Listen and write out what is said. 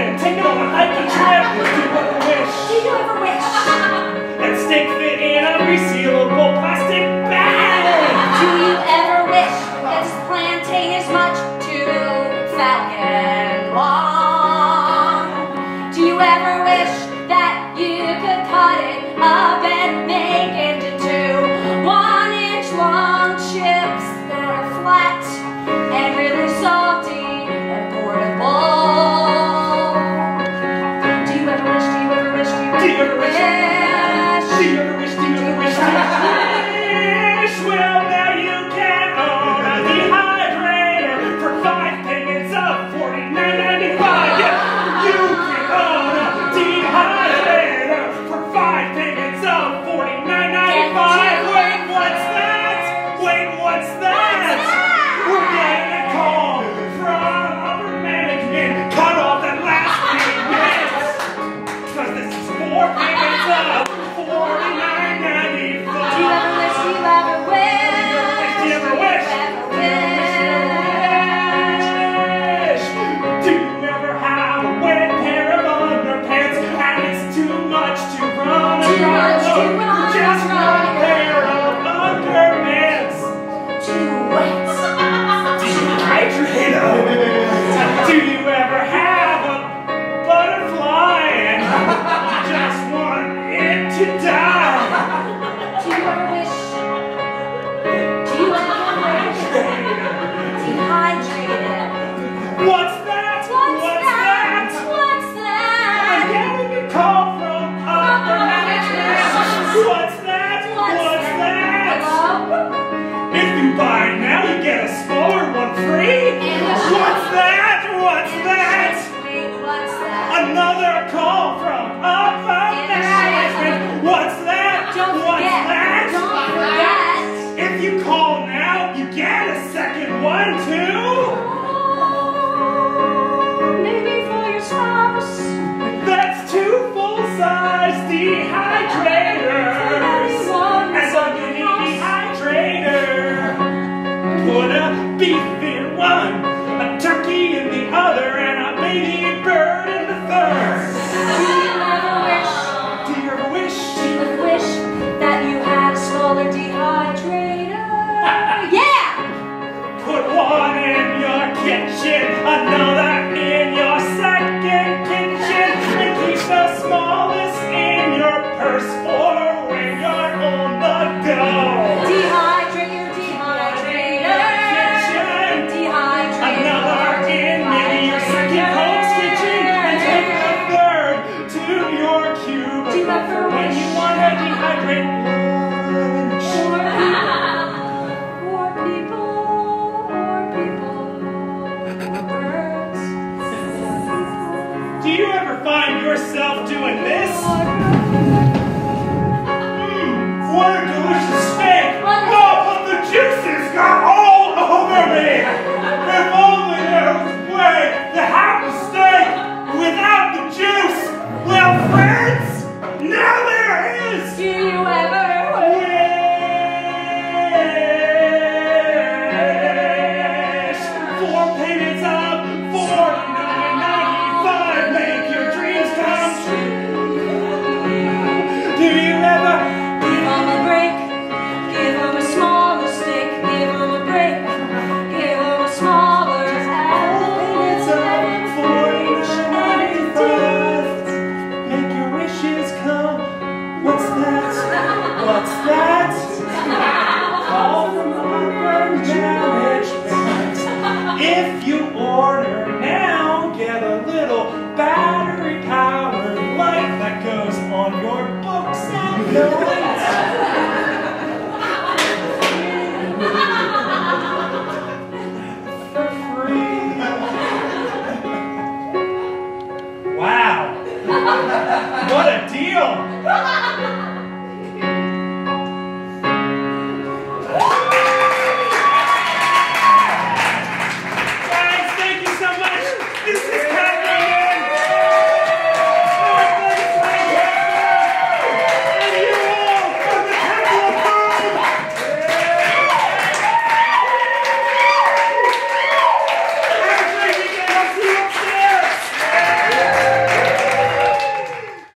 it. Take it on a hike and trip. Do whatever wish. Do whatever wish. And stick fit in a resealable plastic bag. Do you ever wish that this plantain is much too fat and long? Do you ever wish that you could cut it up and make it into 1-inch long chips that are flat and really salty? Well, now you can own a dehydrator for 5 payments of $49.95. Yeah, you can own a dehydrator for 5 payments of $49.95. Wait, what's that? Wait, what's that? We're getting a call from upper management. Cut off that last payment, because this is 4 payments of $49.95. What a deal!